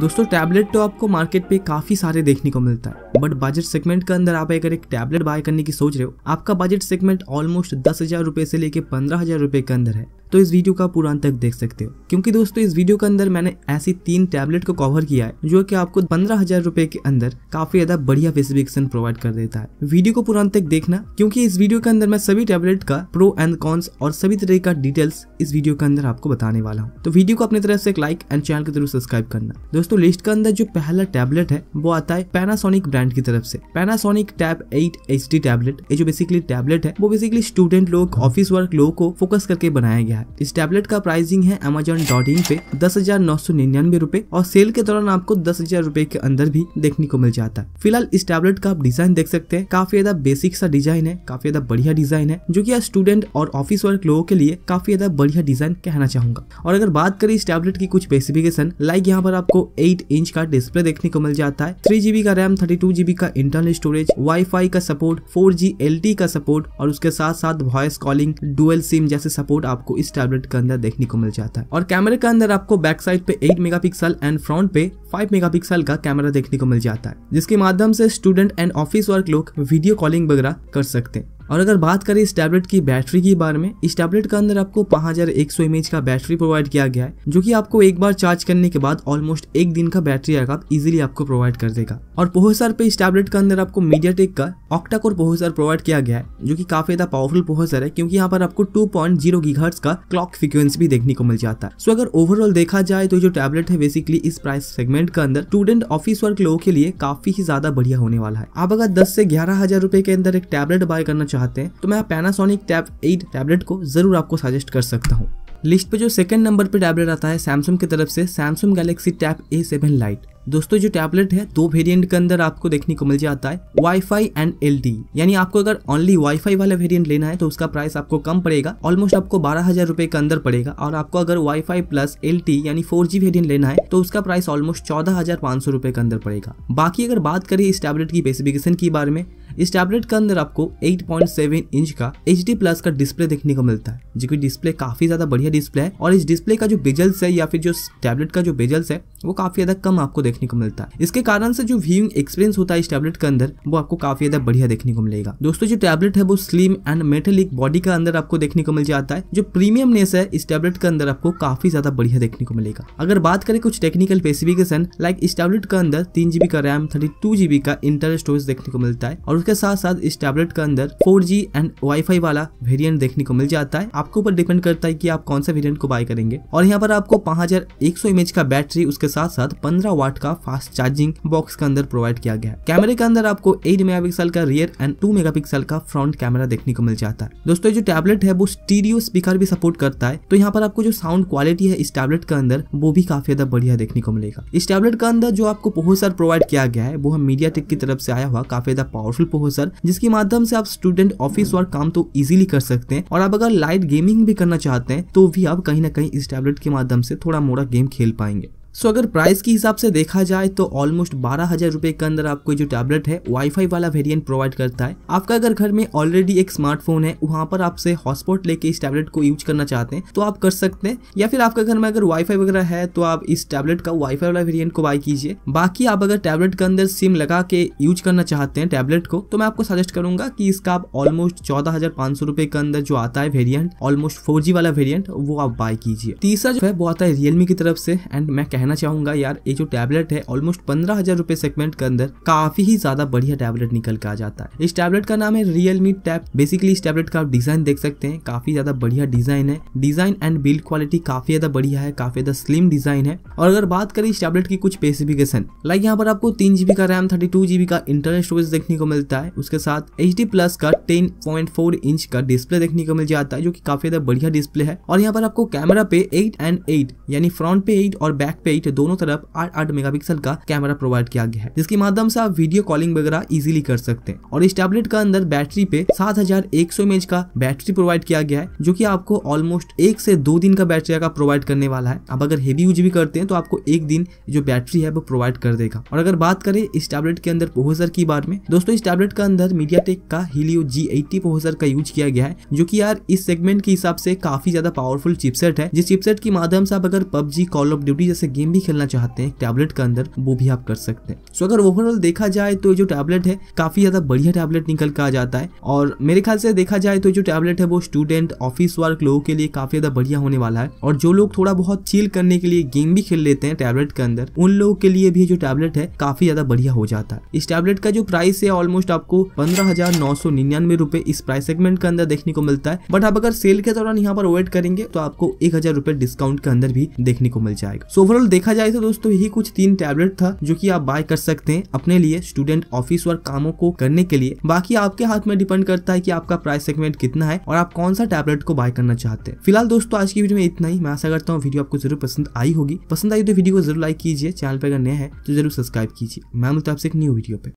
दोस्तों टैबलेट तो आपको मार्केट पे काफी सारे देखने को मिलता है, बट बजट सेगमेंट के अंदर आप अगर एक टैबलेट बाय करने की सोच रहे हो, आपका बजट सेगमेंट ऑलमोस्ट 10,000 रुपए से लेके 15,000 रुपए के अंदर है, तो इस वीडियो का पूरा अंत तक देख सकते हो। क्योंकि दोस्तों इस वीडियो के अंदर मैंने ऐसी 3 टैबलेट को कवर किया है जो कि आपको 15,000 रुपए के अंदर काफी ज्यादा बढ़िया स्पेसिफिकेशन प्रोवाइड कर देता है। वीडियो को पूरा अंत तक देखना, क्योंकि इस वीडियो के अंदर मैं सभी टैबलेट का प्रो एंड कॉन्स और सभी तरह का डिटेल्स इस वीडियो के अंदर आपको बताने वाला हूँ। तो वीडियो को अपनी तरफ से एक लाइक एंड चैनल के थ्रू सब्सक्राइब करना। दोस्तों लिस्ट के अंदर जो पहला टैबलेट है वो आता है पैनासोनिक ब्रांड की तरफ से, पैनासोनिक टैब 8 HD टैबलेट। ये जो बेसिकली टैबलेट है वो बेसिकली स्टूडेंट लोग, ऑफिस वर्क लोगों को फोकस करके बनाया गया है। इस टैबलेट का प्राइसिंग है Amazon.in पे 10,999 रुपए और सेल के दौरान आपको 10,000 रुपए के अंदर भी देखने को मिल जाता है। फिलहाल इस टैबलेट का आप डिजाइन देख सकते हैं, काफी ज्यादा बेसिक सा डिजाइन है, काफी ज्यादा बढ़िया डिजाइन है, जो कि स्टूडेंट और ऑफिस वर्क लोगों के लिए काफी ज्यादा बढ़िया डिजाइन कहना चाहूंगा। और अगर बात करें इस टैबलेट की कुछ स्पेसिफिकेशन, लाइक यहाँ पर आपको 8 इंच का डिस्प्ले देखने को मिल जाता है, 3GB का रैम, 32GB का इंटरनल स्टोरेज, वाईफाई का सपोर्ट, 4G LTE का सपोर्ट और उसके साथ साथ वॉइस कॉलिंग, डुअल सिम जैसे सपोर्ट आपको इस टैबलेट के अंदर देखने को मिल जाता है। और कैमरे के अंदर आपको बैक साइड पे 8 मेगापिक्सल एंड फ्रंट पे 5 मेगापिक्सल का कैमरा देखने को मिल जाता है, जिसके माध्यम से स्टूडेंट एंड ऑफिस वर्क लोग वीडियो कॉलिंग वगैरह कर सकते हैं। और अगर बात करें इस टैबलेट की बैटरी की बारे में, इस टैबलेट के अंदर आपको 5100 mAh का बैटरी प्रोवाइड किया गया है, जो कि आपको एक बार चार्ज करने के बाद ऑलमोस्ट एक दिन का बैटरी बैकअप इजीली आपको प्रोवाइड कर देगा। और प्रोसेसर पे इस टैबलेट के अंदर आपको मीडियाटेक का ऑक्टाकोर प्रोसेसर प्रोवाइड किया गया है, जो कि काफी ज्यादा पावरफुल प्रोसेसर है, क्योंकि यहाँ पर आपको 2.0 GHz का क्लॉक फ्रीक्वेंसी भी देखने को मिल जाता है। सो अगर ओवरऑल देखा जाए तो जो टैबलेट है बेसिकली इस प्राइस सेगमेंट के अंदर स्टूडेंट ऑफिस वर्क लोगों के लिए काफी ही ज्यादा बढ़िया होने वाला है। आप अगर 10 से 11,000 रुपए के अंदर एक टैबलेट बाय करना चाहते हैं तो मैं पैनासोनिक टैब 8 टैबलेट को जरूर आपको सजेस्ट कर सकता हूं। लिस्ट पे जो सेकंड नंबर पे टैबलेट आता है सैमसंग की तरफ से, Samsung Galaxy tab A7 light. दोस्तों जो टैबलेट है 2 वेरिएंट के अंदर आपको देखने को मिल जाता है, वाईफाई एंड LTE। यानी आपको अगर ओनली वाईफाई वाला वेरिएंट लेना है तो उसका प्राइस आपको कम पड़ेगा, ऑलमोस्ट आपको 12,000 रुपए के अंदर पड़ेगा। और आपको अगर वाईफाई प्लस LTE यानी 4G वेरिएंट लेना है तो उसका प्राइस ऑलमोस्ट 14,500 रुपए के अंदर पड़ेगा। बाकी अगर बात करें इस टैबलेट की स्पेसिफिकेशन के बारे में, इस टैबलेट के अंदर आपको 8.7 इंच का HD+ का डिस्प्ले देखने को मिलता है, जो कि डिस्प्ले काफी ज्यादा बढ़िया डिस्प्ले है। और इस डिस्प्ले का जो बेजल्स है या फिर जो टैबलेट का जो बेजल्स है वो काफी ज्यादा कम आपको देखने को मिलता है। इसके कारण से जो व्यूइंग एक्सपीरियंस होता है इस टैबलेट के अंदर वो आपको काफी ज्यादा बढ़िया देखने को मिलेगा। दोस्तों जो टैबलेट है वो स्लिम एंड मेटेलिक बॉडी के अंदर आपको देखने को मिल जाता है, जो प्रीमियमनेस है इस टैबलेट के अंदर आपको काफी ज्यादा बढ़िया देखने को मिलेगा। अगर बात करें कुछ टेक्निकल स्पेसिफिकेशन, लाइक इस टैबलेट के अंदर 3GB का रैम, 32GB का इंटरनल स्टोरेज देखने को मिलता है और उसके साथ साथ इस टैबलेट के अंदर 4G एंड वाईफाई वाला वेरिएंट देखने को मिल जाता है। आपके ऊपर डिपेंड करता है कि आप कौन सा वेरिएंट को बाय करेंगे। और यहाँ पर आपको 5100 mAh का बैटरी, उसके साथ साथ 15 वाट का फास्ट चार्जिंग बॉक्स के अंदर प्रोवाइड किया गया है। कैमरे के अंदर आपको 8 मेगापिक्सल का रियर एंड 2 मेगापिक्सल का फ्रंट कैमरा देखने को मिल जाता है। दोस्तों जो टैबलेट है वो स्टीरियो स्पीकर भी सपोर्ट करता है, तो यहाँ पर आपको जो साउंड क्वालिटी है इस टैबलेट के अंदर वो भी काफी ज्यादा बढ़िया देखने को मिलेगा। इस टैबलेट के अंदर जो आपको प्रोसेसर प्रोवाइड किया गया है वो हम मीडियाटेक की तरफ से आया हुआ काफी ज्यादा पावरफुल प्रोसेसर, जिसके माध्यम से आप स्टूडेंट ऑफिस वर्क काम तो इजीली कर सकते हैं। और आप अगर लाइट गेमिंग भी करना चाहते हैं तो भी आप कहीं ना कहीं इस टैबलेट के माध्यम से थोड़ा मोड़ा गेम खेल पाएंगे। सो अगर प्राइस के हिसाब से देखा जाए तो ऑलमोस्ट 12,000 रुपए के अंदर आपको जो टैबलेट है वाईफाई वाला वेरिएंट प्रोवाइड करता है। आपका अगर घर में ऑलरेडी एक स्मार्टफोन है, वहाँ पर आपसे हॉटस्पॉट लेके इस टैबलेट को यूज करना चाहते हैं तो आप कर सकते हैं, या फिर आपके घर में अगर वाईफाई वगैरह है तो आप इस टैबलेट का वाईफाई वाला वेरिएंट को बाय कीजिए। बाकी आप अगर टैबलेट के अंदर सिम लगा के यूज करना चाहते हैं टैबलेट को, तो मैं आपको सजेस्ट करूंगा कि इसका आप ऑलमोस्ट 14,500 रुपए के अंदर जो आता है वेरियंट, ऑलमोस्ट 4G वाला वेरियंट, वो आप बाय कीजिए। तीसरा जो है वो आता है रियलमी की तरफ से। एंड मैं कहना चाहूंगा यार, ये जो टैबलेट है ऑलमोस्ट 15,000 रुपए सेगमेंट के अंदर काफी ही ज्यादा बढ़िया टैबलेट निकल के आ जाता है। इस टैबलेट का नाम है Realme टैब। बेसिकली इस टैबलेट का आप डिजाइन देख सकते हैं, काफी ज्यादा बढ़िया डिजाइन है, डिजाइन एंड बिल्ड क्वालिटी काफी ज्यादा बढ़िया है, काफी ज्यादा स्लिम डिजाइन है। और अगर बात करें इस टैबलेट की कुछ स्पेसिफिकेशन, लाइक यहाँ पर आपको 3GB का रैम, 32GB का इंटरनल स्टोरेज देखने को मिलता है, उसके साथ HD+ का 10.4 इंच का डिस्प्ले देखने को मिल जाता है, जो की काफी ज्यादा बढ़िया डिस्प्ले है। और यहाँ पर आपको कैमरा पे 8 एंड 8 यानी फ्रंट पे 8 और बैक पे दोनों तरफ 8 मेगापिक्सल का कैमरा प्रोवाइड किया गया है, जिसके माध्यम से आप वीडियो कॉलिंग वगैरह इजीली कर सकते हैं। और इस टैबलेट का अंदर बैटरी पे 7100 mAh का बैटरी प्रोवाइड किया गया है, जो कि आपको ऑलमोस्ट 1 से 2 दिन का बैटरी का प्रोवाइड करने वाला है। आप अगर हेवी यूज भी करते हैं तो आपको 1 दिन जो बैटरी है वो प्रोवाइड कर देगा। और अगर बात करें इस टैबलेट के अंदर प्रोसेसर की बारे में, दोस्तों इस टैबलेट के अंदर मीडियाटेक का हीलियो G80 प्रोसेसर का यूज किया गया है, जो की यार इस सेगमेंट के हिसाब से काफी ज्यादा पावरफुल चिपसेट है, जिस चिपसेट के माध्यम से आप अगर PUBG, कॉल ऑफ ड्यूटी जैसे गेम भी खेलना चाहते हैं टैबलेट के अंदर, वो भी आप कर सकते हैं। सो अगर ओवरऑल देखा जाए तो जो टैबलेट है काफी ज्यादा बढ़िया टैबलेट निकल कर आ जाता है, और मेरे ख्याल से देखा जाए तो जो टैबलेट है वो स्टूडेंट ऑफिस वर्क लोगों के लिए काफी ज्यादा बढ़िया होने वाला है। और जो लोग थोड़ा बहुत चिल करने के लिए गेम भी खेल लेते हैं टैबलेट के अंदर, उन लोगों के लिए भी जो टैबलेट है काफी ज्यादा बढ़िया हो जाता है। इस टैबलेट का जो प्राइस है ऑलमोस्ट आपको 15,999 रुपए इस प्राइस सेगमेंट के अंदर देखने को मिलता है। बट आप अगर सेल के दौरान यहाँ पर वेट करेंगे तो आपको 1,000 रुपए डिस्काउंट के अंदर भी देखने को मिल जाएगा। सो ओवरऑल देखा जाए तो दोस्तों यही कुछ 3 टैबलेट था जो कि आप बाय कर सकते हैं अपने लिए स्टूडेंट ऑफिस वर्क कामों को करने के लिए। बाकी आपके हाथ में डिपेंड करता है कि आपका प्राइस सेगमेंट कितना है और आप कौन सा टैबलेट को बाय करना चाहते हैं। फिलहाल दोस्तों आज की वीडियो में इतना ही। मैं आशा करता हूँ वीडियो आपको जरूर पसंद आई होगी। पसंद आई तो वीडियो को जरूर लाइक कीजिए, चैनल पर अगर नया है तो जरूर सब्सक्राइब कीजिए। मैं मिलता हूं आपसे एक न्यू वीडियो पे।